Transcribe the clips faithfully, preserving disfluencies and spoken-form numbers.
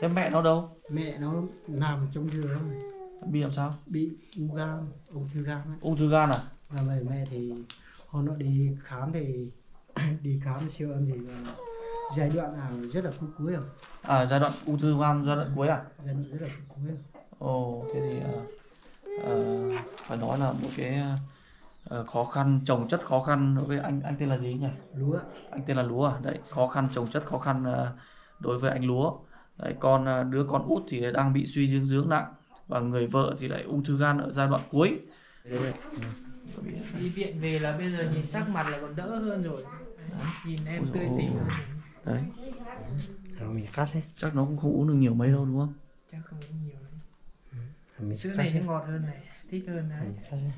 Thế mẹ nó đâu? Mẹ nó nằm trong giường thôi. Bị làm sao? Bị u gan, ung thư gan. Ung thư gan à? Và mẹ mẹ thì hôm nó đi khám thì đi khám siêu âm thì giai đoạn nào rất là cuối rồi. À, giai đoạn ung thư gan giai đoạn à, cuối à? Giai đoạn rất là cuối. Ồ, thế thì à, à, phải nói là một cái à, khó khăn, trồng chất khó khăn đối với anh. Anh tên là gì nhỉ? Lúa. Anh tên là Lúa à? Đấy, khó khăn trồng chất khó khăn à, đối với anh Lúa. Đấy, con đứa con út thì đang bị suy dinh dưỡng nặng và người vợ thì lại ung thư gan ở giai đoạn cuối. Đấy. Đi viện về là bây giờ nhìn sắc mặt là còn đỡ hơn rồi. Đấy. Nhìn em ôi tươi tỉnh. Đấy. Rồi mình cắt đi. Chắc nó cũng không uống được nhiều mấy đâu đúng không? Chắc không uống nhiều đấy. Ừ. Mình sữa này nó ngọt hơn này, thích hơn này. Mình cắt đi.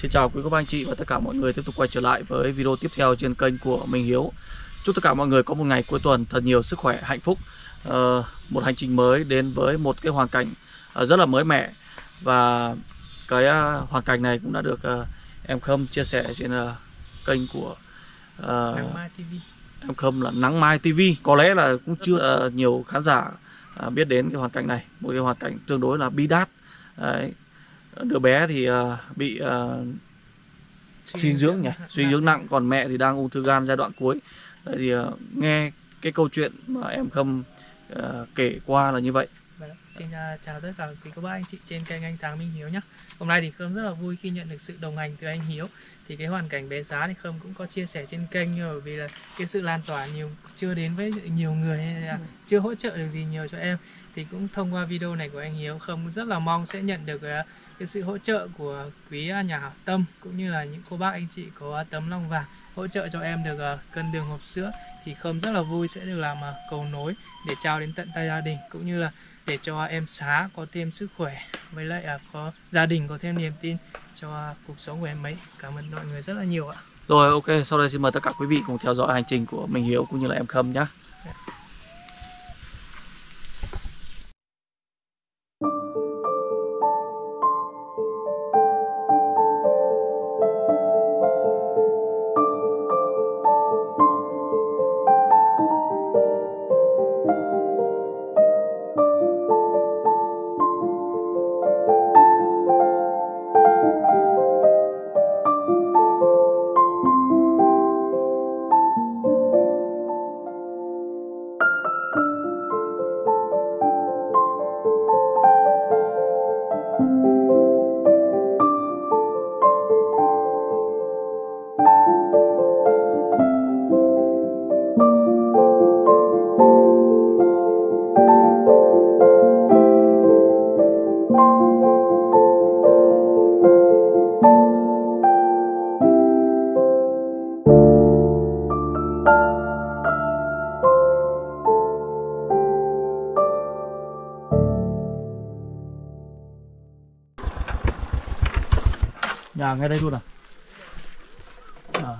Xin chào quý cô bác anh chị và tất cả mọi người, tiếp tục quay trở lại với video tiếp theo trên kênh của Minh Hiếu. Chúc tất cả mọi người có một ngày cuối tuần thật nhiều sức khỏe, hạnh phúc. à, Một hành trình mới đến với một cái hoàn cảnh rất là mới mẻ. Và cái hoàn cảnh này cũng đã được em Khâm chia sẻ trên kênh của uh, Nắng Mai ti vi. Em Khâm là Nắng Mai ti vi. Có lẽ là cũng chưa nhiều khán giả biết đến cái hoàn cảnh này. Một cái hoàn cảnh tương đối là bi đát. Đấy. Đứa bé thì uh, bị uh, suy dưỡng nhỉ, suy dưỡng nặng, còn mẹ thì đang ung thư gan giai đoạn cuối. Đấy thì uh, nghe cái câu chuyện mà em Khâm uh, kể qua là như vậy. Vâng, xin uh, chào tất cả quý cô bác anh chị trên kênh Anh Thắng Minh Hiếu nhé. Hôm nay thì Khâm rất là vui khi nhận được sự đồng hành từ anh Hiếu. Thì cái hoàn cảnh bé Sá thì Khâm cũng có chia sẻ trên kênh, nhưng vì là cái sự lan tỏa nhiều chưa đến với nhiều người hay là chưa hỗ trợ được gì nhiều cho em, thì cũng thông qua video này của anh Hiếu, Khâm rất là mong sẽ nhận được uh, cái sự hỗ trợ của quý nhà hảo tâm cũng như là những cô bác anh chị có tấm lòng vàng hỗ trợ cho em được uh, cân đường hộp sữa. Thì Khâm rất là vui sẽ được làm uh, cầu nối để trao đến tận tay gia đình, cũng như là để cho em Sá có thêm sức khỏe, với lại uh, có gia đình có thêm niềm tin cho uh, cuộc sống của em ấy. Cảm ơn mọi người rất là nhiều ạ. Rồi, ok, sau đây xin mời tất cả quý vị cùng theo dõi hành trình của Minh Hiếu cũng như là em Khâm nhé. Nhà ngay đây luôn à? À.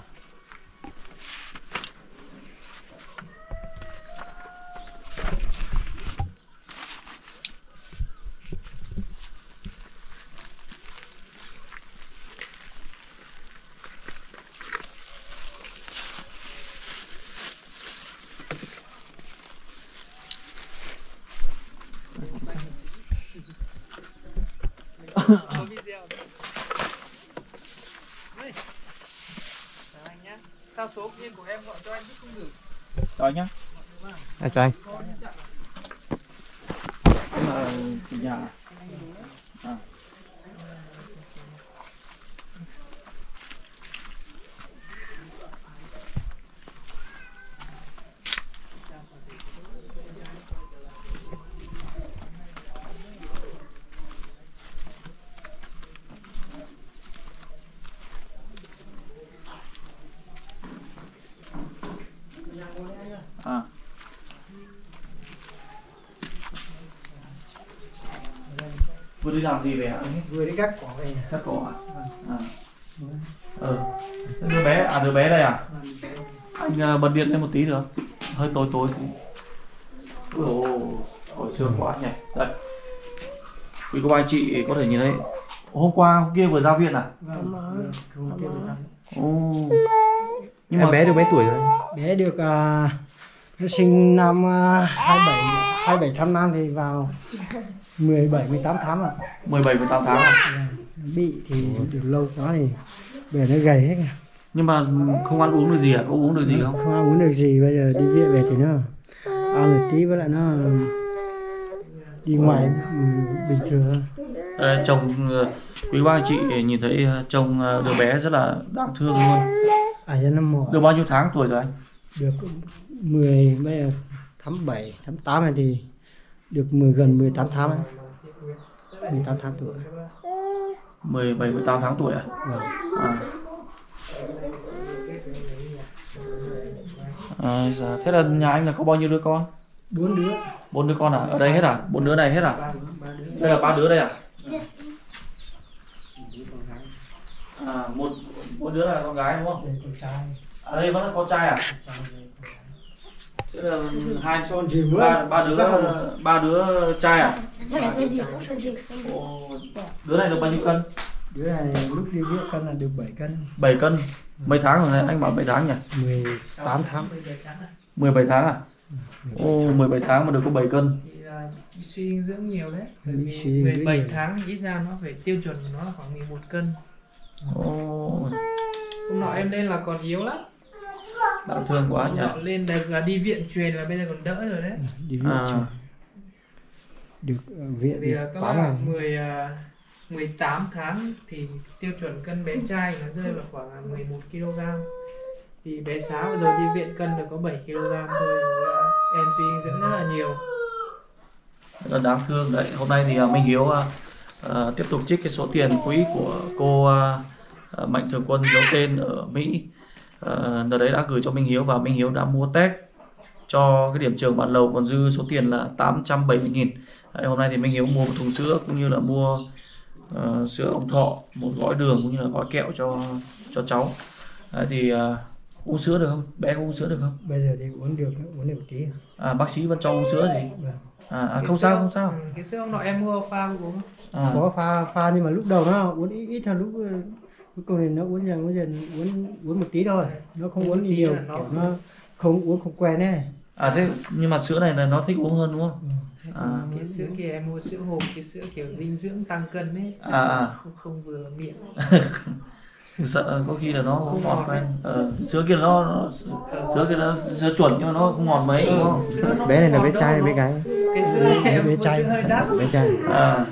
Sao số viên của em gọi cho anh chứ không được. Rồi nhá. Đây cho anh. Đây là nhà. À. À. Vừa đi làm gì về ạ? Vừa đi cắt cỏ về. Cắt cỏ ạ? À. Ừ. Đứa bé, à đứa bé đây à? Anh bật điện lên một tí được không? Hơi tối tối. Ồ, hồi sương quá nhỉ. Đây. Quý cô bác anh chị có thể nhìn thấy. Hôm qua hôm kia vừa ra viện à? Vâng. Hôm kia vừa ra viện. Ồ. Nhưng mà bé được mấy tuổi rồi? Bé được uh, nó sinh năm uh, hai mươi bảy tháng năm thì vào mười bảy mười tám tháng ạ. mười bảy mười tám tháng ạ. Bị thì được lâu quá thì về nó gầy hết cả. Nhưng mà không ăn uống được gì à? Có uống được gì không? Không ăn uống được gì, bây giờ đi viện về thì nó ăn một tí với lại nó đi ngoài bình thường. Đây, chồng quý ba chị nhìn thấy chồng đứa bé rất là đáng thương luôn. À, được bao nhiêu tháng tuổi rồi anh? Được mười, bây giờ tháng bảy, tháng tám này thì được mười, gần mười tám tháng ấy. mười tám tháng tuổi. mười bảy mười tám tháng tuổi à? Vâng. À. À, dạ. Thế là nhà anh là có bao nhiêu đứa con? Bốn đứa. Bốn đứa con à? Ở đây hết à? Bốn đứa này hết à? Đây là ba đứa đây à? À, một một đứa là con gái đúng không? À, đây vẫn là con trai à? Thế là hai son gì ba ba đứa ba đứa trai à? Ồ, đứa này được bao nhiêu cân? Đứa này lúc đi viện cân là được bảy cân. bảy cân. Mấy tháng rồi này? Anh bảo bảy tháng nhỉ? mười tám tháng. mười bảy tháng à? Ô, mười bảy tháng mà được có bảy cân. Suy dinh dưỡng nhiều đấy. Bởi vì mười bảy tháng thì ít ra nó phải tiêu chuẩn của nó là khoảng mười một cân. Ồ. Hôm nọ em lên là còn yếu lắm. Đau thương quá nhỉ. Lên đây là đi viện truyền là bây giờ còn đỡ rồi đấy. Đi viện à. Truyền. Được viện vì là các bạn mười mười tám tháng thì tiêu chuẩn cân bé trai nó rơi vào khoảng mười một kg. Thì bé Sá bây giờ đi viện cân được có bảy kg thôi. Em suy dinh dưỡng rất là nhiều. Rất đáng thương đấy. Hôm nay thì Minh Hiếu Uh, tiếp tục trích cái số tiền quỹ của cô uh, Mạnh Thường Quân giấu tên ở Mỹ. Đợt uh, đấy đã gửi cho Minh Hiếu và Minh Hiếu đã mua test cho cái điểm trường Bản Lầu, còn dư số tiền là tám trăm bảy mươi nghìn. Hôm nay thì Minh Hiếu mua một thùng sữa cũng như là mua uh, sữa ông Thọ, một gói đường cũng như là gói kẹo cho cho cháu. Đấy, thì uh, uống sữa được không? Bé uống sữa được không? Bây giờ thì uống được, uống được một tí. À, bác sĩ vẫn cho uống sữa gì? Vâng. À, à không sao, không sao. Cái sữa hôm nọ em mua pha uống. À. Có pha pha nhưng mà lúc đầu nó uống ít ít thôi, lúc cuối cùng thì nó uống dần uống dần uống uống một tí thôi, nó không uống nhiều, nó kiểu nó không uống không quen đấy. À thế nhưng mà sữa này là nó thích uống hơn đúng không? Ừ. À. Cái sữa kia em mua sữa hộp, cái sữa kiểu dinh dưỡng tăng cân ấy, à, à. Không, không vừa miệng. Sợ có khi là nó không ngọt quen. Ờ, sữa kia nó, nó sữa kia nó sữa chuẩn nhưng mà nó không ngọt mấy đúng không? Bé này là bé trai hay bé gái? Cái sữa này bé trai. Bé trai. À.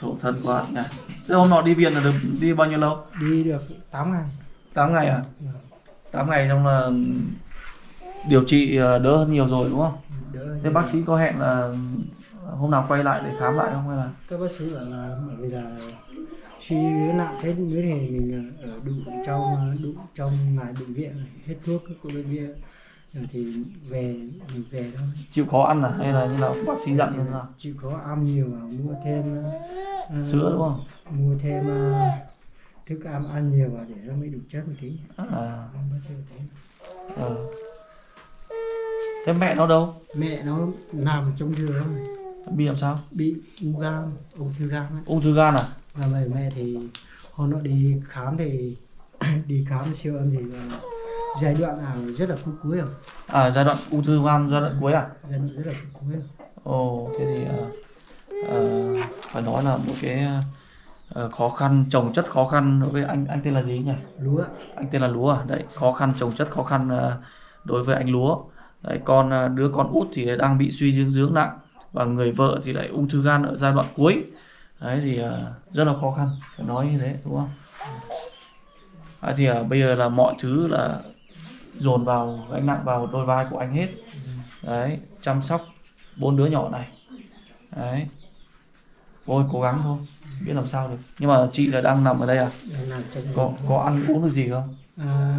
Khổ thân quá nhỉ. Thế hôm nọ đi viện là được đi bao nhiêu lâu? Đi được tám ngày. tám ngày à? tám ngày xong là điều trị đỡ hơn nhiều rồi đúng không? Thế bác sĩ có hẹn là hôm nào quay lại để khám lại không hay là? Các bác sĩ bảo là bởi vì là suy nặng thế nữa thì mình ở đủ trong đủ trong ngày bệnh viện này, hết thuốc của bệnh viện rồi thì về mình về thôi. Chịu khó ăn à hay là như nào bác sĩ dặn như nào? Chịu khó ăn nhiều và mua thêm uh, sữa đúng không? Mua thêm uh, thức ăn ăn nhiều và để nó mới đủ chất một tí. À. Ừ. Thế mẹ nó đâu? Mẹ nó nằm trong giường. Bị làm sao? Bị u gan, ung thư gan. Ung thư gan à? Và mẹ mẹ thì hôm nó đi khám thì đi khám siêu âm thì giai đoạn nào rất là cuối cuối rồi. À giai đoạn ung thư gan giai đoạn cuối à? Giai đoạn rất là cuối rồi. Ồ thế thì à, à, phải nói là một cái à, khó khăn trồng chất khó khăn đối với anh anh tên là gì nhỉ? Lúa. Anh tên là Lúa à? Đấy, khó khăn trồng chất khó khăn à, đối với anh Lúa. Đấy, con đứa con út thì đang bị suy dinh dưỡng nặng và người vợ thì lại ung thư gan ở giai đoạn cuối. Đấy thì uh, rất là khó khăn, phải nói như thế đúng không? Đấy, thì uh, bây giờ là mọi thứ là dồn vào gánh nặng vào đôi vai của anh hết. Đấy, chăm sóc bốn đứa nhỏ này. Đấy. Ôi cố gắng thôi, biết làm sao được. Nhưng mà chị là đang nằm ở đây à? Có có ăn uống được gì không? À,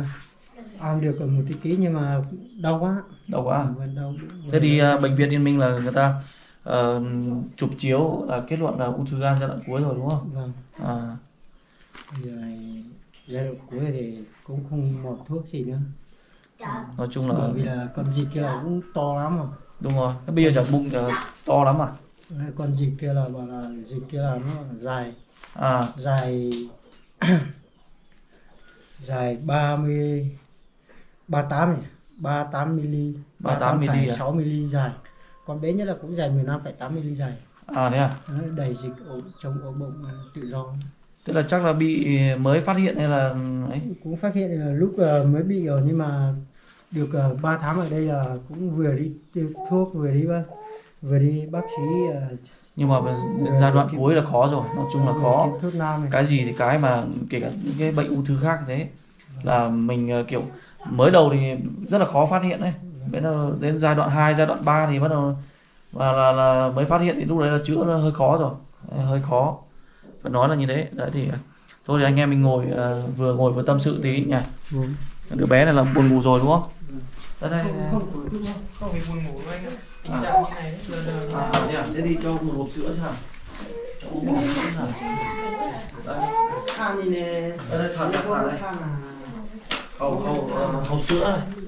ăn được một tí ký nhưng mà đau quá. Đau quá. Đau, thế thì uh, bệnh viện Yên Minh là người ta uh, chụp chiếu là kết luận là ung thư gan giai đoạn cuối rồi đúng không? Vâng. À. Rồi giai đoạn cuối thì cũng không một thuốc gì nữa. Nói chung là bởi vì là con dịch kia là cũng to lắm mà. Đúng rồi. Cái bây giờ chả bụng uh, to lắm à? Con dịch kia là bảo là dịch kia là nó dài. À. Dài. Dài ba mươi ba tám này, ba mươi tám mi-li-mét, ba mươi tám phẩy sáu mi-li-mét dài. Còn bé nhất là cũng dài mười lăm phẩy tám mi-li-mét dài. À thế à? Đầy dịch ổ chống ổ bụng tự do. Tức là chắc là bị mới phát hiện hay là ấy? Cũng phát hiện lúc mới bị rồi nhưng mà được ba tháng ở đây là cũng vừa đi thuốc vừa đi vừa đi bác sĩ. Nhưng mà giai đoạn kiếm... cuối là khó rồi, nói chung là khó. Cái gì thì cái mà kể cả những cái bệnh ung thư khác thế là mình kiểu mới đầu thì rất là khó phát hiện đấy. Đến giai đoạn hai, giai đoạn ba thì bắt đầu và là, là mới phát hiện thì lúc đấy là chữa nó hơi khó rồi, hơi khó. Phải nói là như thế. Đấy thì thôi thì anh em mình ngồi uh, vừa ngồi vừa tâm sự tí nhỉ. Đứa bé này là buồn ngủ rồi đúng không? Ở đây không phải buồn ngủ anh ạ. Tình trạng như này đấy. Thế đi cho một hộp sữa chứ hả? Cho một hộp sữa hả? Đây. Than đi nè. Ở đây than là than này. Hầu hầu hầu sữa này.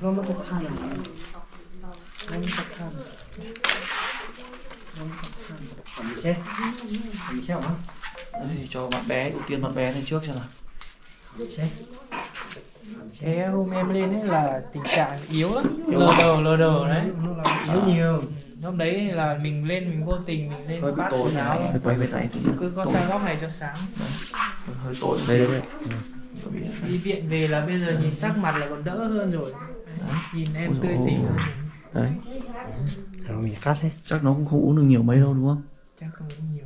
Nó mất than này. Anh sắp than. Còn gì xe? Còn gì xe không? Đây cho bạn bé ưu tiên bạn bé lên trước cho nào. Xe. Thế hôm em lên ấy là tình trạng yếu lắm, lờ đờ lờ đờ đấy, yếu nhiều. Hôm đấy là mình lên mình vô tình mình lên hơi bắt tối áo, hơi tối bên tay thì cứ con sang góc này cho sáng. Đấy. Hơi tối đây đấy. Ừ. Đi viện về là bây giờ nhìn sắc mặt là còn đỡ hơn rồi. Đấy. Nhìn em ôi tươi tỉnh. Đấy. Rồi mình cắt đi. Chắc nó cũng không uống được nhiều mấy đâu đúng không? Chắc không uống nhiều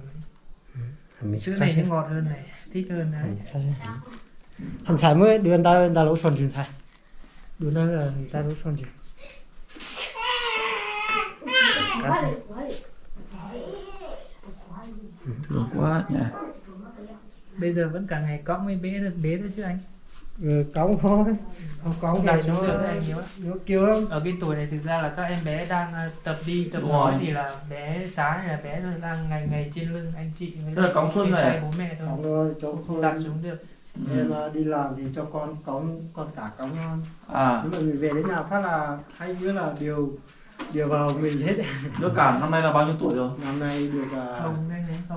đấy. Sữa này nó ngọt hơn này, thích hơn đấy. Hẳn xài mới đưa anh ta lỗ xuân dừng xài. Đưa nó là người ta lỗ xuân dừng. Cát này. Thương quá nhỉ. Bây giờ vẫn cả ngày cõng với bé được bé thôi chứ anh. Ừ, cõng thôi. Không cõng thì nó, nó kêu lắm. Ở cái tuổi này thực ra là các em bé đang tập đi tập nói thì là bé Sá này là bé đang ngày ngày trên lưng anh chị. Tức là cõng xuân này. Bố mẹ thôi. Không đặt xuống được. Ừ. Em đi làm thì cho con cõng con cả cõng con. À. Nhưng mà mình về đến nhà phát là hay như là điều điều vào mình hết. Đứa cả năm nay là bao nhiêu tuổi rồi? Năm nay được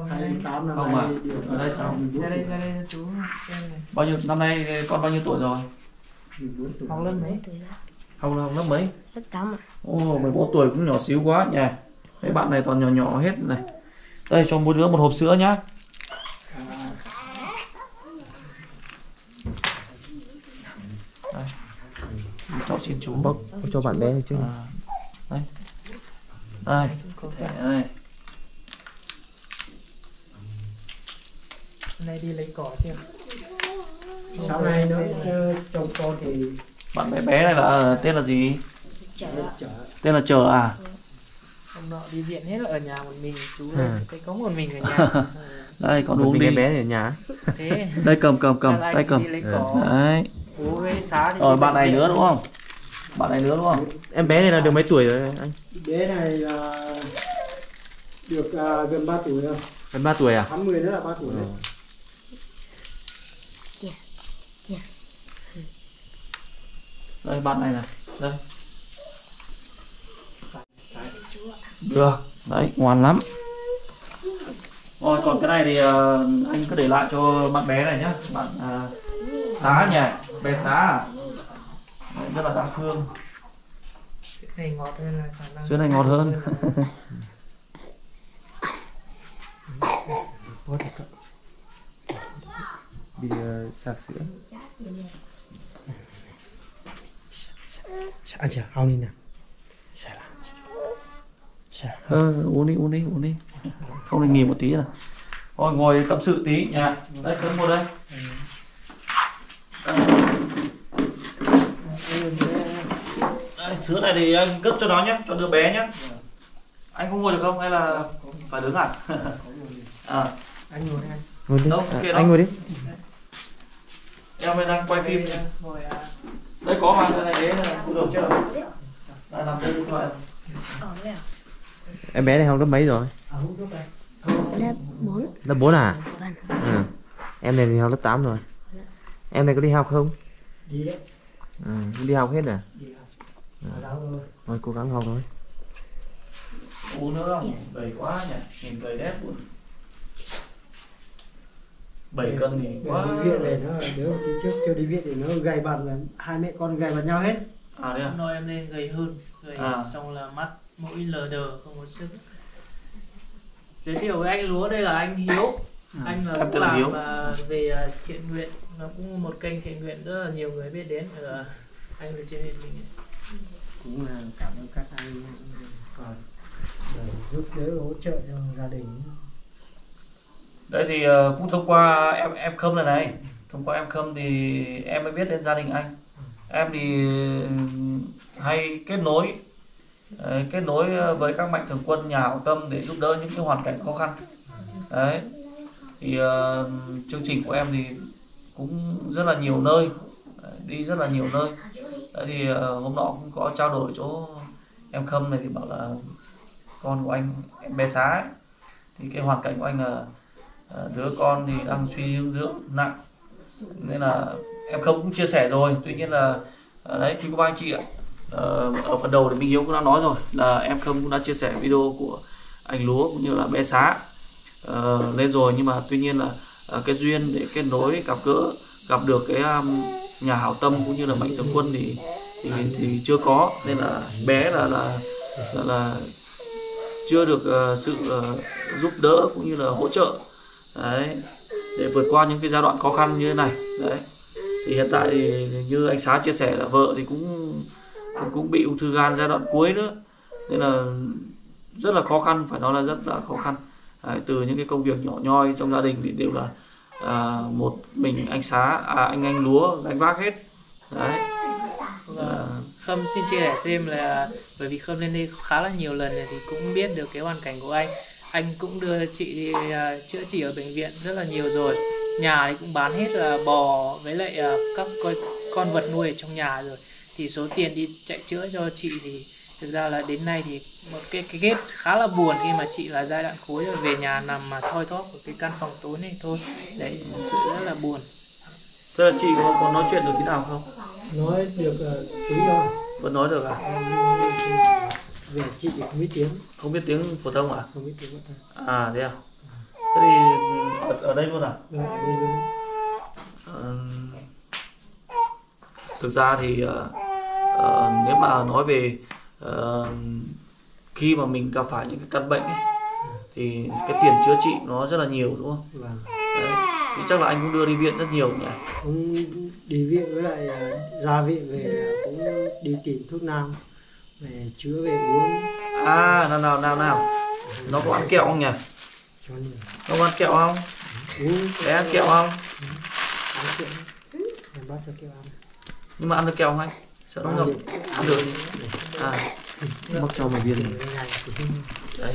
hai mươi tám năm nay. Được ở đây cháu. Đây đây đây chú xem này. Bao nhiêu năm nay con bao nhiêu tuổi rồi? mười bốn tuổi. Học lớp mấy? Học lớp mấy? Lớp tám ạ. Ồ, mười bốn tuổi cũng nhỏ xíu quá nhỉ. Mấy bạn này toàn nhỏ nhỏ hết này. Đây cho mỗi đứa một hộp sữa nhá. Cháu xin chú bốc cho bạn bé chứ. À, đây. Đây. Đây. Này đi lấy cỏ chưa? Sau này nó trồng con thì bạn bé bé này là tên là gì? Chợ. Tên là Chợ à? Hôm nọ đi viện hết là ở nhà một mình chú ơi, à. Cái có một mình ở nhà. Đây con uống đi. Bé bé ở nhà. Thế. Đây cầm cầm cầm, tay cầm. Đấy. Rồi bạn này nữa đúng không? Bạn này nữa đúng không? Em bé này là được mấy tuổi rồi anh? Bé này là được uh, gần ba tuổi rồi. Gần ba tuổi à? Tháng mười nữa là ba tuổi rồi. Yeah. Yeah. Đây bạn này này, đây. Được, đấy ngoan lắm. Rồi còn cái này thì uh, anh cứ để lại cho bạn bé này nhá, bạn uh, Sá nhỉ? Bé Sá à? Đấy, rất là đáng thương. Sữa này ngọt hơn là khả năng. Sữa này ngọt hơn. Bị sạc sữa. Ăn chưa? Hao đi nào. Sạc lại. Sạc. Uống đi, uống đi, uống đi. Không nên nghỉ một tí nào. Thôi ngồi tâm sự tí nha. Đấy, cơm vô đây. Đây, sữa này thì anh gấp cho nó nhé, cho đứa bé nhé. Yeah. Anh có ngồi được không hay là phải đứng à? À. Anh ngồi đi. Ngồi đi. Đâu, okay à, anh ngồi đi. Em đang quay phim. Ngồi à. Đấy có mà, cái này ghế này, cũng được chứ. Đã làm đây cũng thôi. Em bé này học lớp mấy rồi? Lớp bốn. Lớp bốn à? Vâng. Ừ. Em này thì học lớp tám rồi. Em này có đi học không? Đi đấy. Ừ, đi học hết à? Đi học. Ừ. Rồi cố gắng học thôi. Uống nữa không? Đầy quá nhỉ, nhìn đầy đẹp luôn. bảy cân thì quá. Đi viện về nó, nếu tí trước cho đi viện thì nó gầy bàn là hai mẹ con gầy vào nhau hết. À đấy à? Nói em nên gầy hơn, gầy à. Xong là mắt mũi lờ đờ không có sức. Giới thiệu với anh Lúa, đây là anh Hiếu. À, anh là cũng làm uh, về uh, thiện nguyện, nó cũng một kênh thiện nguyện rất là nhiều người biết đến. Ở anh ở trên mình cũng là cảm ơn các anh còn để giúp đỡ hỗ trợ cho gia đình. Đấy thì uh, cũng thông qua em em Khâm này này, thông qua em Khâm thì em mới biết đến gia đình anh. Em thì hay kết nối uh, kết nối với các mạnh thường quân, nhà hảo tâm để giúp đỡ những cái hoàn cảnh khó khăn. Đấy. Thì uh, chương trình của em thì cũng rất là nhiều nơi, đi rất là nhiều nơi. Đấy thì uh, hôm nọ cũng có trao đổi chỗ em Khâm này thì bảo là con của anh, em bé Sá ấy, thì cái hoàn cảnh của anh là uh, đứa con thì đang suy dinh dưỡng nặng, nên là em Khâm cũng chia sẻ rồi. Tuy nhiên là uh, đấy thì các anh chị ạ, uh, ở phần đầu thì Minh Hiếu cũng đã nói rồi là em Khâm cũng đã chia sẻ video của anh Lúa cũng như là bé Sá Uh, lên rồi, nhưng mà tuy nhiên là uh, cái duyên để kết nối gặp gỡ gặp được cái um, nhà hảo tâm cũng như là mạnh thường quân thì, thì thì chưa có, nên là bé là là là, là chưa được uh, sự uh, giúp đỡ cũng như là hỗ trợ đấy để vượt qua những cái giai đoạn khó khăn như thế này. Đấy thì hiện tại thì như anh Sá chia sẻ là vợ thì cũng cũng, cũng bị ung thư gan giai đoạn cuối nữa, nên là rất là khó khăn, phải nói là rất là khó khăn. À, từ những cái công việc nhỏ nhoi trong gia đình thì đều là à, một mình anh Sá, à, anh anh Lúa gánh vác hết. Đấy. À. Khâm xin chia sẻ thêm là bởi vì Khâm lên đây khá là nhiều lần thì cũng biết được cái hoàn cảnh của anh. Anh cũng đưa chị đi à, chữa trị ở bệnh viện rất là nhiều rồi. Nhà thì cũng bán hết là bò với lại à, các con, con vật nuôi ở trong nhà rồi. Thì số tiền đi chạy chữa cho chị thì thực ra là đến nay thì một cái cái kết khá là buồn khi mà chị là giai đoạn cuối rồi, về nhà nằm mà thoi thóp của cái căn phòng tối này thôi. Đấy, sự rất là buồn. Thế là chị có, có nói chuyện được thế nào không? Nói được uh, tí thôi. Vẫn nói được à? Về chị không biết tiếng. Không biết tiếng phổ thông à? Không biết tiếng phổ thông. À thế à? Thế thì ở, ở đây luôn à? Ở đây luôn. Uh, thực ra thì uh, uh, nếu mà nói về Uh, khi mà mình gặp phải những cái căn bệnh ấy, thì cái tiền chữa trị nó rất là nhiều đúng không? Vâng. Đấy, thì chắc là anh cũng đưa đi viện rất nhiều nhỉ? Cũng đi viện với lại uh, ra viện về uh, cũng đi tìm thuốc nam về chữa về uống. À nào nào nào nào, nó có ăn kẹo không nhỉ? Nó có ăn kẹo không? Bé ăn kẹo không? Nhưng mà ăn được kẹo không anh? Sợ nó ngập. Ăn được gì? À, mắc cho một viên đấy.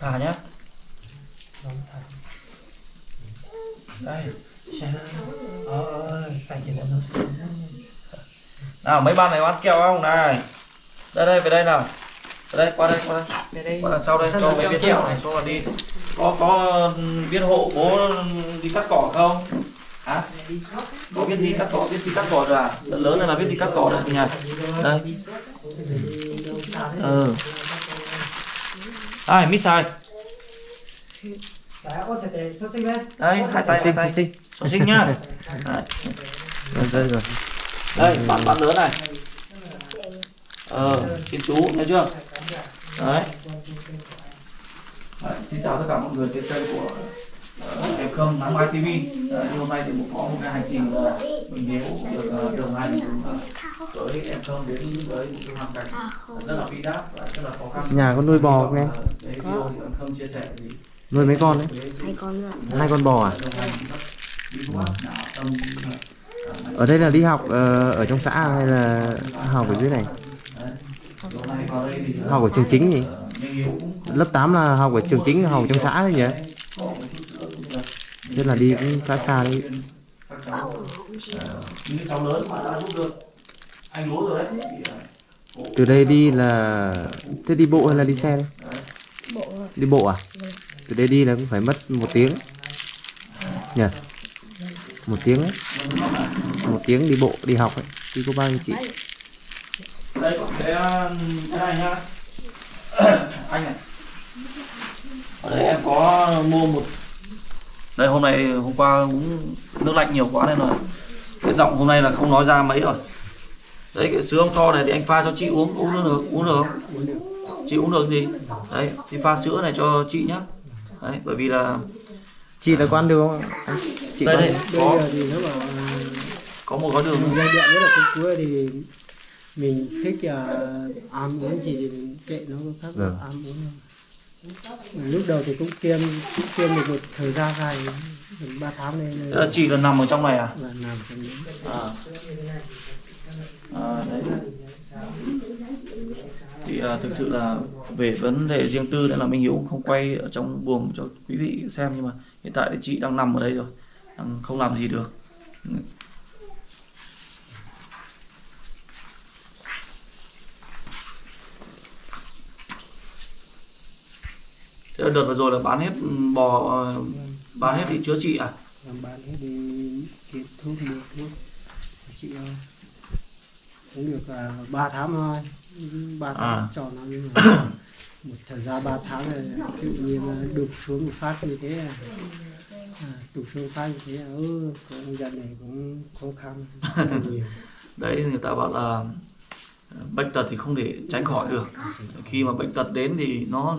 Thả nhá. Đây. Nào mấy bạn này ăn kẹo không này? Đây đây về đây nào. Về đây qua đây qua đây. Qua đằng sau đây cho mấy viên kẹo này cho là đi. Có có biết hộ bố đi cắt cỏ không? Hả? Có biết đi cắt cỏ, biết đi cắt cỏ rồi à? Lớn lớn này là biết đi cắt cỏ rồi nhỉ? Đây. Ừ. Ai, mít sai. Đây, hai tay, hai tay. Xóa xinh nhá. Đây rồi. Đây, bạn bạn lớn này. Ờ, xin chú, nghe chưa? Đấy. Đấy, xin chào tất cả mọi người trên kênh của em Khâm, Nắng Mai ti vi. À, hôm nay thì cũng có một cái hành trình là mình Hiếu được uh, đồng hành với em Khâm đến với một cái hoàn cảnh rất là bi đát và rất là khó khăn. Nhà có nuôi bò không em? Có. Khâm chia sẻ thì nuôi mấy con đấy? Hai con ạ. Hai con bò à? Ở đây là đi học uh, ở trong xã hay là học ở dưới này? Học ở trường chính nhỉ? Lớp tám là học ở trường chính, học ở trong xã đấy nhỉ? Rất là đi cũng khá xa đấy. Từ đây đi là... Thế đi bộ hay là đi xe đấy? Bộ. Đi bộ à? Từ đây đi là cũng phải mất một tiếng nhỉ? Một tiếng ấy. Một tiếng đi bộ, đi học ấy. Đi có bao nhiêu chị? Đây có cái, cái này nhá. Anh này, ở đây em có mua một, đây hôm nay hôm qua cũng nước lạnh nhiều quá nên rồi cái giọng hôm nay là không nói ra mấy rồi. Đấy cái sữa ông to này thì anh pha cho chị uống, uống nước được, uống được không? Chị uống được gì? Đấy thì pha sữa này cho chị nhá. Đấy bởi vì là chị là quán đường không? Chị đây, đây có thì nó bảo có một gói đường dây điện rất là cuối thì mình thích uh, ăn uống chỉ thì mình kệ nó khác được. Ăn uống lúc đầu thì cũng kiêm cũng kiêm được một thời gian dài ba tháng nên là chỉ là nằm ở trong này à? Là nằm trong à. À, đấy thì à, thực sự là về vấn đề riêng tư nên là Minh Hiếu không quay ở trong buồng cho quý vị xem, nhưng mà hiện tại thì chị đang nằm ở đây rồi, đang không làm gì được. Thế đợt vừa rồi là bán hết bò, bán hết đi chữa trị à? Bán hết đi kiếm thuốc được thuốc. Chị cũng được ba tháng thôi, ba tháng à. Tròn lắm, nhưng mà một thời gian ba tháng này tự nhiên đục xuống một phát như thế, à, đục xuống phát như thế, ừ, con dân này cũng khó khăn nhiều. Đấy người ta bảo là bệnh tật thì không để tránh khỏi được, khi mà bệnh tật đến thì nó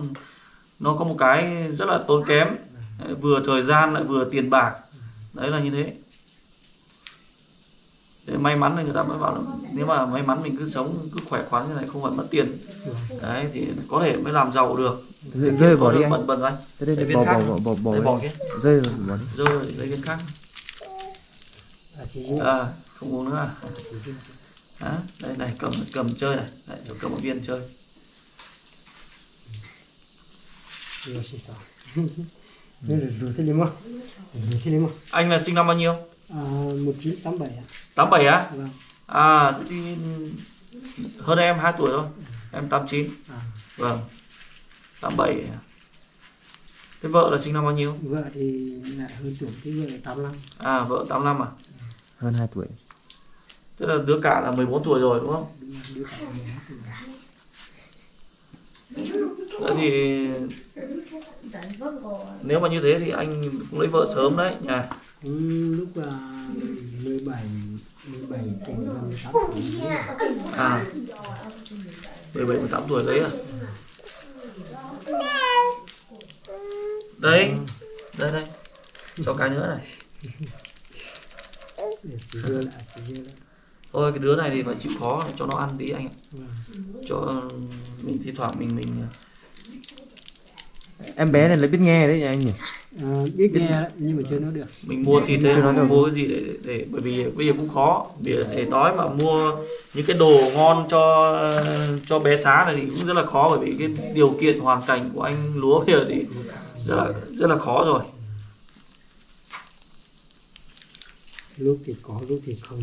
nó có một cái rất là tốn kém, vừa thời gian lại vừa tiền bạc, đấy là như thế. Để may mắn thì người ta mới bảo là nếu mà may mắn mình cứ sống cứ khỏe khoắn như này không phải mất tiền, đấy thì có thể mới làm giàu được. Rơi bỏ đi anh. Bận bận anh. Đây đây bỏ bỏ bỏ bỏ bỏ cái. Rơi bỏ đi. Rơi lấy viên khác. À không uống nữa à? À đây này cầm cầm chơi này, đấy, cho cầm một viên chơi. Anh là sinh năm bao nhiêu? À, một chín tám bảy ạ. tám bảy á? Vâng. À, thì hơn em hai tuổi thôi. Em tám chín. À. Vâng. tám bảy. Thế vợ là sinh năm bao nhiêu? Vợ thì lại hơn tuổi, cái vợ là tám lăm. À, vợ tám lăm à? Hơn hai tuổi. Tức là đứa cả là mười bốn tuổi rồi đúng không? Đứa cả mười bốn tuổi. Đấy thì nếu mà như thế thì anh cũng lấy vợ sớm đấy nhỉ. Ừ, lúc là mười bảy mười bảy tuổi là mười tám tuổi. À. mười bảy mười tám tuổi đấy à. Đấy. Đây đây. Cho cái nữa này. Thôi cái đứa này thì phải chịu khó cho nó ăn tí anh ạ. Cho mình thi thoảng mình mình em bé này lấy biết nghe đấy nhỉ anh nhỉ? À, biết nghe đấy, nhưng mà chưa nói được. Mình mua thịt đấy, nó mua cái gì để, để bởi vì bây giờ cũng khó để, để nói mà mua những cái đồ ngon cho cho bé Sá này thì cũng rất là khó, bởi vì cái điều kiện hoàn cảnh của anh Lúa bây giờ thì rất là rất là khó rồi. Lúc thì có, lúc thì không.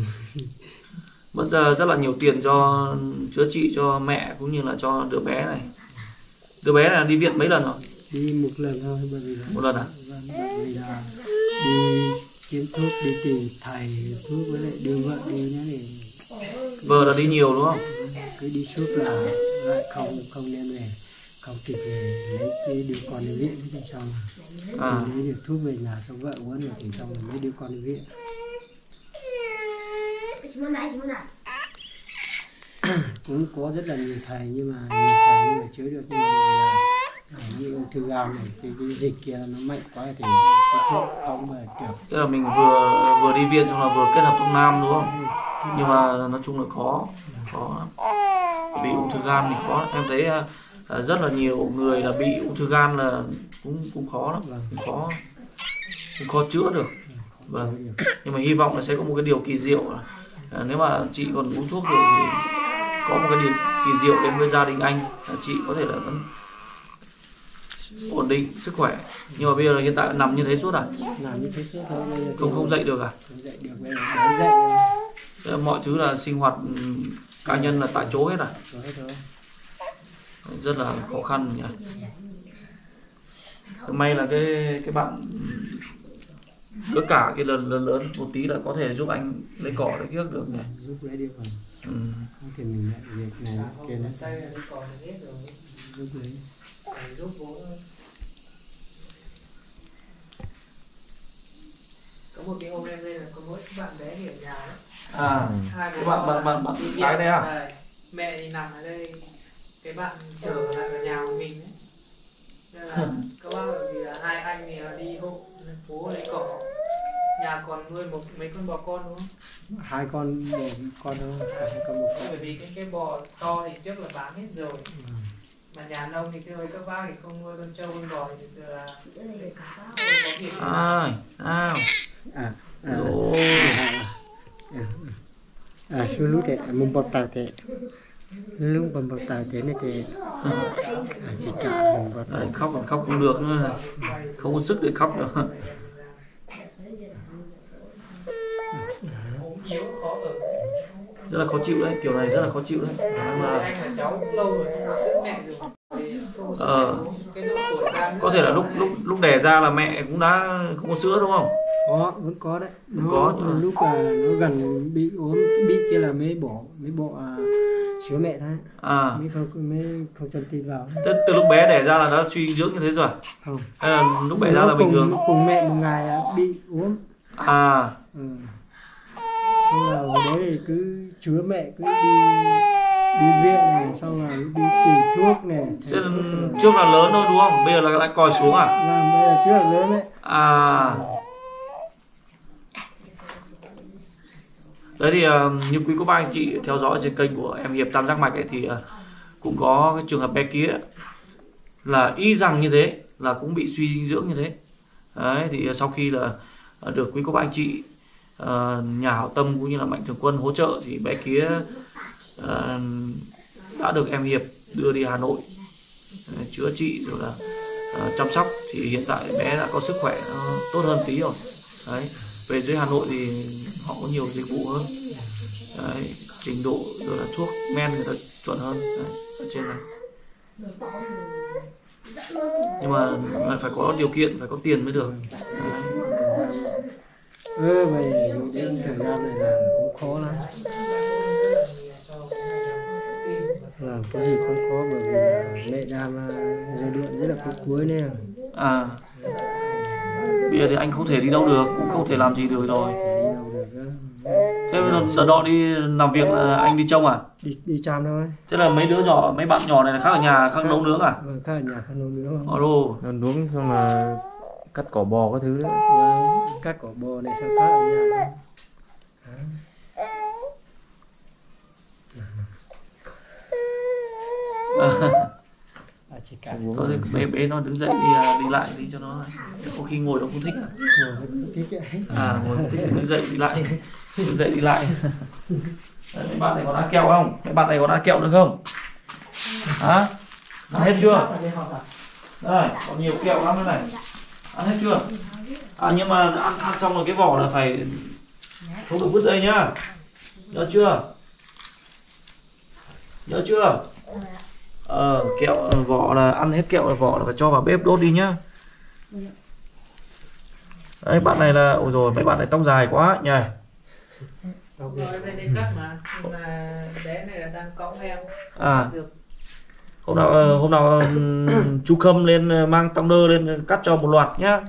Mất giờ rất là nhiều tiền cho chữa trị cho mẹ cũng như là cho đứa bé này. Đứa bé này đi viện mấy lần rồi? Đi một lần thôi, bởi vì là... Một lần à? Vâng, bởi vì là đi kiếm thuốc, đi tìm thầy thuốc với lại đưa vợ đi nhá để... Vợ là đi nhiều đúng không? Cứ đi suốt là lại không, không đem về, không kịp về lấy đứa con đi viện thì xong. À. Lấy được thuốc về nhà cho vợ uống rồi thì xong rồi lấy đứa con đi viện. Cũng có rất là nhiều thầy nhưng mà nhiều thầy nhưng mà chữa được, nhưng mà là như ung thư gan này thì cái dịch kia nó mạnh quá thì thuốc không mà được. Tức là mình vừa vừa đi viện xong là vừa kết hợp thuốc nam đúng không? Nhưng mà nói chung là khó, khó lắm. Vì ung thư gan thì khó, em thấy rất là nhiều người là bị ung thư gan là cũng cũng khó lắm, cũng khó, cũng khó chữa được. Vâng. Nhưng mà hy vọng là sẽ có một cái điều kỳ diệu. À, nếu mà chị còn uống thuốc rồi thì có một cái điều kỳ diệu đến với gia đình anh, à, chị có thể là vẫn ổn định sức khỏe, nhưng mà bây giờ hiện tại nằm như thế suốt à? Nằm như thế suốt thôi, không không dậy được à? Không dậy được, bây giờ không dậy được. Mọi thứ là sinh hoạt cá nhân là tại chỗ hết à? Rất là khó khăn nhỉ. May là cái cái bạn đỡ cả cái lần lớn lớn một tí là có thể giúp anh lấy cỏ lấy kiếc được này. Giúp lấy đi phần. Ừ. Thì mình lại việc này kia nó xây là lấy cỏ lấy kiếc rồi. Giúp lấy. Giúp bố. Có một cái hôm nay đây là có mỗi bạn bé ở nhà đó. À. Hai cái bạn bạn bạn bạn cái này à? Mẹ thì nằm ở đây. Cái bạn chờ lại ở nhà của mình đấy. Nên là các bác bởi vì là hai anh thì đi hộ lên phố lấy cỏ, nhà còn nuôi một mấy con bò con đúng không? Hai con bò con đúng không? Hai con bò con. Bởi vì cái cái bò to thì trước là bán hết rồi. Ừ. Mà nhà nông thì theo với các bác thì không nuôi con trâu con bò thì từ là ai à à à à chú lú thế mùng bò ta thế lúc còn bảo tài thế này thì khóc còn khóc không được nữa này, không có sức để khóc nữa. Rất là khó chịu đấy, kiểu này rất là khó chịu đấy. Mà ờ, có thể là lúc lúc lúc đẻ ra là mẹ cũng đã không có sữa đúng không? Có, vẫn có đấy. Nó, có nhưng mà... lúc là nó gần bị ốm bị kia là mới bỏ mới bỏ sữa mẹ thôi. À. Mới không mới không chăm tin vào. Từ, từ lúc bé đẻ ra là đã suy dưỡng như thế rồi. Không. Hay là lúc bé ra là bình thường. Cùng mẹ một ngày bị ốm. À. Ừ. Xong là hồi đấy thì cứ chữa mẹ cứ đi đi viện này, xong là đi tìm thuốc này. Thế là, trước là lớn thôi đúng không? Bây giờ là lại còi xuống à? Là bây giờ trước là lớn đấy. À. À. Đấy thì uh, như quý cô bác anh chị theo dõi trên kênh của em Hiệp Tam Giác Mạch ấy, thì uh, cũng có cái trường hợp bé kia là y rằng như thế là cũng bị suy dinh dưỡng như thế. Đấy thì uh, sau khi là uh, được quý cô bác anh chị uh, nhà hảo tâm cũng như là Mạnh Thường Quân hỗ trợ thì bé kia uh, đã được em Hiệp đưa đi Hà Nội uh, chữa trị rồi là uh, chăm sóc, thì hiện tại bé đã có sức khỏe uh, tốt hơn tí rồi. Đấy. Về dưới Hà Nội thì họ có nhiều dịch vụ hơn. Đấy, trình độ rồi là thuốc men người ta chuẩn hơn. Đấy, ở trên này. Nhưng mà phải có điều kiện, phải có tiền mới được. Ừ, về đến thời gian này là cũng khó lắm. Làm cái gì cũng khó bởi vì mẹ đang giai đoạn rất là cuối nè. À. Bây giờ thì anh không thể đi đâu được, cũng không thể làm gì được rồi. Thế đợt đó đi làm việc là anh đi trông à? Đi, đi chăm thôi. Thế là mấy đứa nhỏ, mấy bạn nhỏ này là khác ở nhà, khác nấu nướng à? Vâng, khác ở nhà, khác nấu nướng. Ồ đồ. Nấu nướng xong là cắt cỏ bò các thứ đấy. Vâng, cắt cỏ bò này xong khác ở nhà. À. Có thể bé bé nó đứng dậy đi đi lại đi cho nó, có khi ngồi nó không thích à, à ngồi không thích thì đứng dậy đi lại, đứng dậy đi lại. Đấy, bạn này có đá kẹo không? Cái bạn này có đá kẹo được không? Hả? Ăn hết chưa? Đây, có nhiều kẹo lắm đây này. Ăn hết chưa? À nhưng mà ăn ăn xong rồi cái vỏ là phải không được vứt đây nhá. Nhớ chưa? Nhớ chưa? Ờ, kẹo vỏ là ăn hết kẹo là vỏ là phải cho vào bếp đốt đi nhá. Đấy, bạn này là ôi rồi mấy bạn này tóc dài quá nhỉ. Tóc rồi bên đây cắt mà, nhưng mà bé này là đang cõng em. À. Được. Hôm nào hôm nào chú Khâm lên mang tăm đơ lên cắt cho một loạt nhá.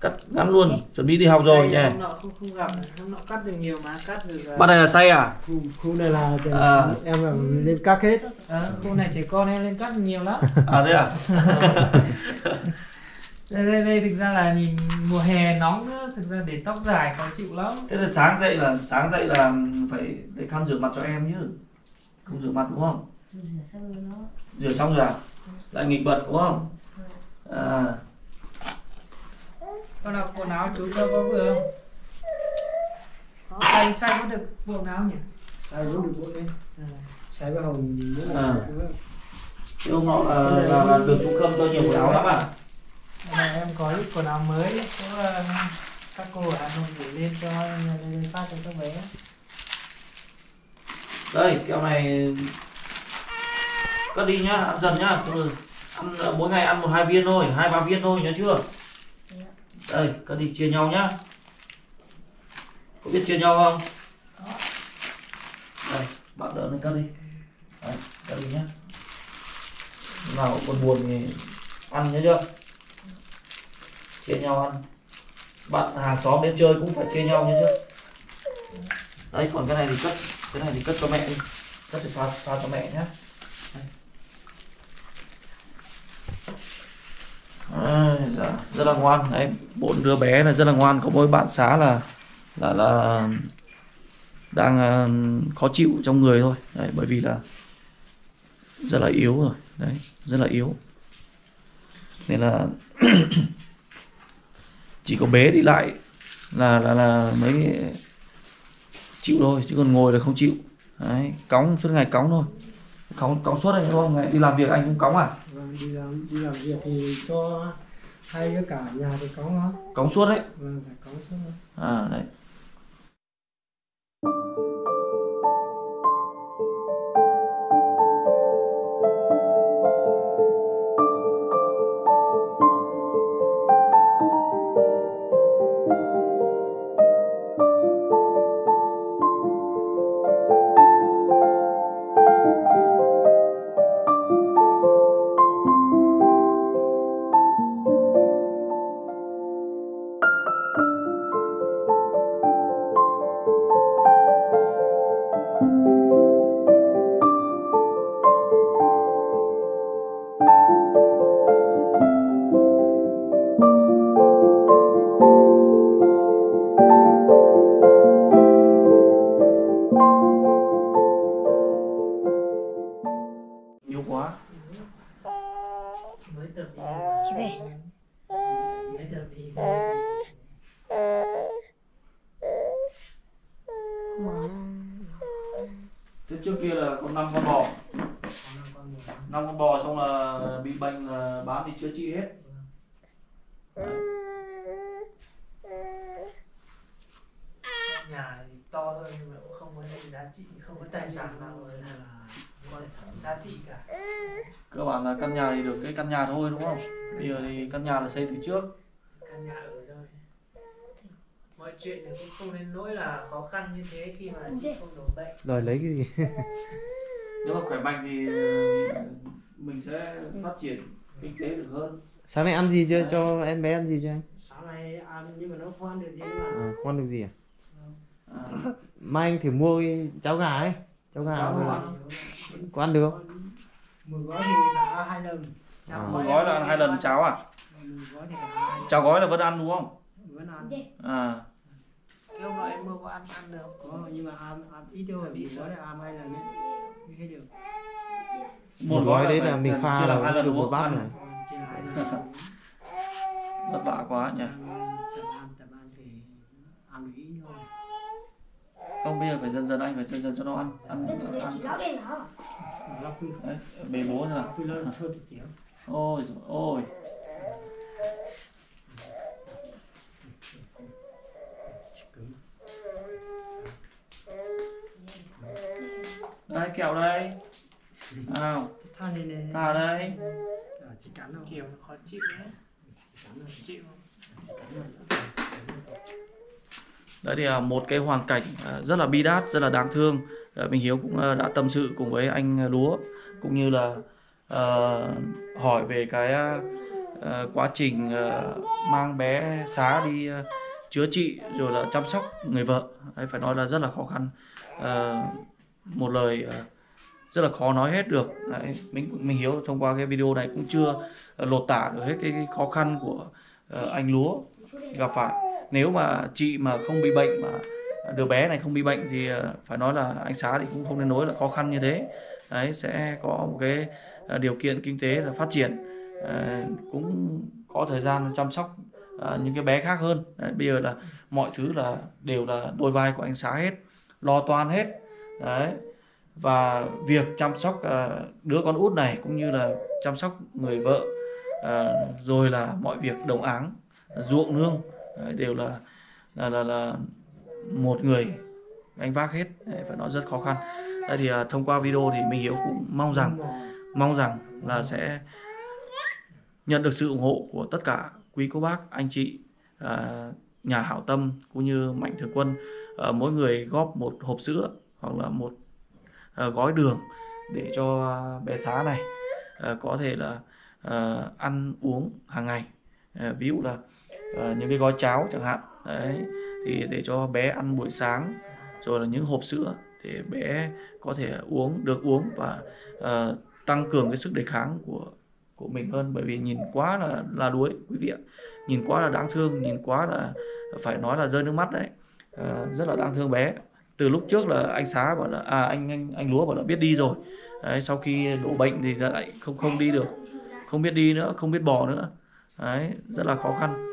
Cắt ngắn luôn, chuẩn bị đi học rồi nhỉ. Hôm nọ không không gặp, hôm nọ cắt được nhiều mà cắt được. Bạn này là say à? Khu, khu này là à. Em là lên cắt hết. À, khu này trẻ con em lên cắt nhiều lắm. À đấy à? Đây đây đây thực ra là nhìn mùa hè nóng nữa, thực ra để tóc dài khó chịu lắm. Thế là sáng dậy là sáng dậy là phải để khăn rửa mặt cho em chứ, không rửa mặt đúng không? Rửa xong rồi đó. Rửa xong rồi à? Lại nghịch bật đúng không? À. Con nào quần áo chú cho có vừa không? Có. Xay, xay có được bộ áo nhỉ? Xay có được bộ đấy. À. Xay với hồng. À. Yêu họ là, là, là được chú Khâm tôi nhiều quần áo lắm à? Này, em có ít quần áo mới cũng, uh, các cô ở Hà Nội gửi lên cho lên phát cho các bé. Đây, kẹo này cất đi nhá, ăn dần nhá. Ăn mỗi ngày ăn một hai viên thôi, hai ba viên thôi nhớ chưa? Yeah. Đây, cất đi chia nhau nhá. Có biết chia nhau không? Đó. Đây, bạn đỡ này cất đi. Đấy, cất đi nhá. Nào còn buồn thì ăn nhớ chưa? Chia nhau ăn. Bạn hàng xóm đến chơi cũng phải chia nhau nhớ chưa? Đấy, còn cái này thì cất, cái này thì cất cho mẹ đi. Cất thì pha, pha cho mẹ nhá. À, dạ, rất là ngoan. Đấy, bốn đứa bé này rất là ngoan. Có mỗi bạn Sá là là là đang khó chịu trong người thôi. Đấy, bởi vì là rất là yếu rồi. Đấy, rất là yếu. Nên là chỉ có bé đi lại là là là mới chịu thôi, chứ còn ngồi là không chịu. Đấy, cõng suốt ngày cõng thôi. Cõng cõng suốt này đúng không? Ngày đi làm việc anh cũng cõng à? Vâng, đi làm đi làm việc thì cho hai đứa cả nhà thì cõng không? Cõng suốt đấy. Vâng, phải cõng suốt. À đấy. Trước kia là có năm con bò, năm con bò xong là bị bệnh là bán thì chữa trị hết. Đấy. Nhà thì to hơn nhưng mà cũng không có gì giá trị, không có tài sản nào là có giá trị cả. Cơ bản là căn nhà thì được cái căn nhà thôi đúng không? Bây giờ thì căn nhà là xây từ trước. Căn nhà ở rồi. Mọi chuyện cũng không đến nỗi là khó khăn như thế khi mà chị không đổ bệnh. Rồi lấy cái gì? Nếu mà khỏe mạnh thì mình sẽ phát triển kinh tế được hơn. Sáng nay ăn gì chưa? Đấy. Cho em bé ăn gì cho anh? Sáng nay ăn nhưng mà nó không ăn được gì nữa. À, không ăn được gì à? À. Mai anh thử mua cháo gà ấy. Cháo gà cháo mà... có ăn được không? Một gói thì là hai lần. À. Một gói là hai lần cháo à? Gói thì cháo gói là vẫn ăn đúng không? Vẫn ăn. À. Cái hôm nọ em mua có ăn ăn được. Có nhưng mà ăn ăn ít thôi, vì đó là ăn hay là cái được. Một, một gói đấy là mình pha là hai lần một bát này. Vất vả quá nhỉ. Tập ăn tập ăn thì ăn được ít thôi. Không, bây giờ phải dần dần anh phải dần dần cho nó ăn. Ăn ăn. Bê bố thế nào? Ôi ôi. Đây kẹo đây. Nào. Tha đây này. Tha đây. Chị cắn không? Kiểu khó chịu đấy. Chị cắn không? Chịu không? Đấy thì một cái hoàn cảnh rất là bi đát, rất là đáng thương. Minh Hiếu cũng đã tâm sự cùng với anh Lúa, cũng như là uh, hỏi về cái uh, quá trình uh, mang bé Sá đi uh, chữa trị rồi là chăm sóc người vợ. Đấy, phải nói là rất là khó khăn. Uh, một lời rất là khó nói hết được. Đấy, mình mình Hiếu thông qua cái video này cũng chưa lột tả được hết cái khó khăn của anh Lúa gặp phải. Nếu mà chị mà không bị bệnh, mà đứa bé này không bị bệnh thì phải nói là anh Sá thì cũng không đến nỗi là khó khăn như thế. Đấy, sẽ có một cái điều kiện kinh tế là phát triển, cũng có thời gian chăm sóc những cái bé khác hơn. Đấy, bây giờ là mọi thứ là đều là đôi vai của anh Sá hết, lo toan hết. Đấy, Và việc chăm sóc uh, đứa con út này cũng như là chăm sóc người vợ, uh, rồi là mọi việc đồng áng, ruộng nương uh, đều là là, là là một người gánh vác hết, và nó rất khó khăn. Đây thì uh, thông qua video thì Minh Hiếu cũng mong rằng mong rằng là sẽ nhận được sự ủng hộ của tất cả quý cô bác, anh chị, uh, nhà hảo tâm cũng như Mạnh Thường Quân, uh, mỗi người góp một hộp sữa hoặc là một gói đường để cho bé Sá này có thể là ăn uống hàng ngày, ví dụ là những cái gói cháo chẳng hạn đấy, thì để cho bé ăn buổi sáng, rồi là những hộp sữa để bé có thể uống được uống và tăng cường cái sức đề kháng của của mình hơn, bởi vì nhìn quá là là đuối quý vị ạ, nhìn quá là đáng thương, nhìn quá là phải nói là rơi nước mắt đấy, rất là đáng thương bé. Từ lúc trước là anh Sá bảo là à, anh anh anh Lúa bảo là biết đi rồi đấy, sau khi đổ bệnh thì lại không không đi được, không biết đi nữa, không biết bò nữa đấy, rất là khó khăn.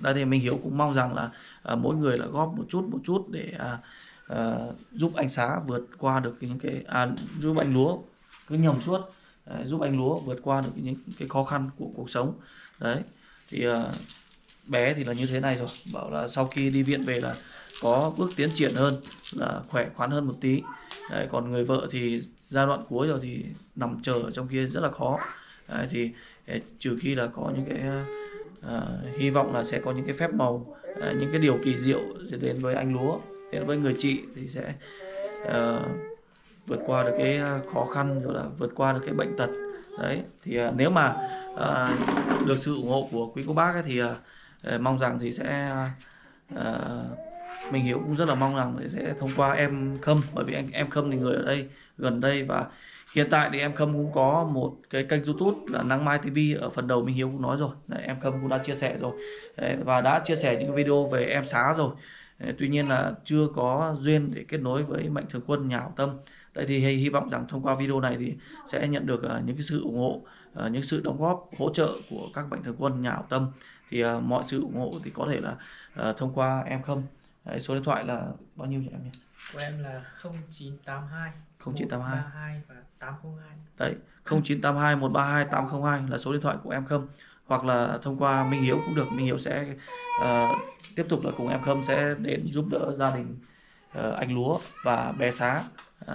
Đây thì Minh Hiếu cũng mong rằng là à, mỗi người là góp một chút một chút để à, à, giúp anh Sá vượt qua được những cái à, giúp anh Lúa cứ nhầm suốt à, giúp anh Lúa vượt qua được những cái khó khăn của cuộc sống đấy. Thì à, bé thì là như thế này rồi, bảo là sau khi đi viện về là có bước tiến triển hơn, là khỏe khoắn hơn một tí đấy, còn người vợ thì giai đoạn cuối rồi thì nằm chờ trong kia rất là khó đấy, thì trừ khi là có những cái uh, hy vọng là sẽ có những cái phép màu, uh, những cái điều kỳ diệu đến với anh Lúa, đến với người chị thì sẽ uh, vượt qua được cái khó khăn, rồi là vượt qua được cái bệnh tật đấy. Thì uh, nếu mà uh, được sự ủng hộ của quý cô bác ấy, thì uh, mong rằng thì sẽ uh, Minh Hiếu cũng rất là mong rằng sẽ thông qua em Khâm, bởi vì anh em Khâm thì người ở đây gần đây, và hiện tại thì em Khâm cũng có một cái kênh YouTube là Nắng Mai ti vi, ở phần đầu Minh Hiếu cũng nói rồi. Đấy, em Khâm cũng đã chia sẻ rồi. Đấy, và đã chia sẻ những video về em Sá rồi. Đấy, tuy nhiên là chưa có duyên để kết nối với Mạnh Thường Quân, nhà hảo tâm. Đấy thì hy vọng rằng thông qua video này thì sẽ nhận được uh, những cái sự ủng hộ, uh, những sự đóng góp hỗ trợ của các Mạnh Thường Quân, nhà hảo tâm. Thì uh, mọi sự ủng hộ thì có thể là uh, thông qua em Khâm. Đấy, số điện thoại là bao nhiêu nhỉ em nhỉ? Của em là không chín tám hai, một ba hai và tám không hai. Đấy, không chín tám hai, một ba hai, tám không hai là số điện thoại của em Khâm. Hoặc là thông qua Minh Hiếu cũng được, Minh Hiếu sẽ uh, tiếp tục là cùng em Khâm sẽ đến giúp đỡ gia đình uh, anh Lúa và bé Sá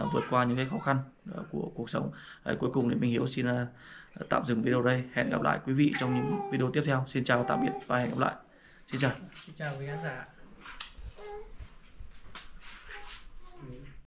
uh, vượt qua những cái khó khăn uh, của cuộc sống. Đấy, cuối cùng thì Minh Hiếu xin uh, tạm dừng video đây. Hẹn gặp lại quý vị trong những video tiếp theo. Xin chào, tạm biệt và hẹn gặp lại. Xin chào. Xin chào quý khán giả.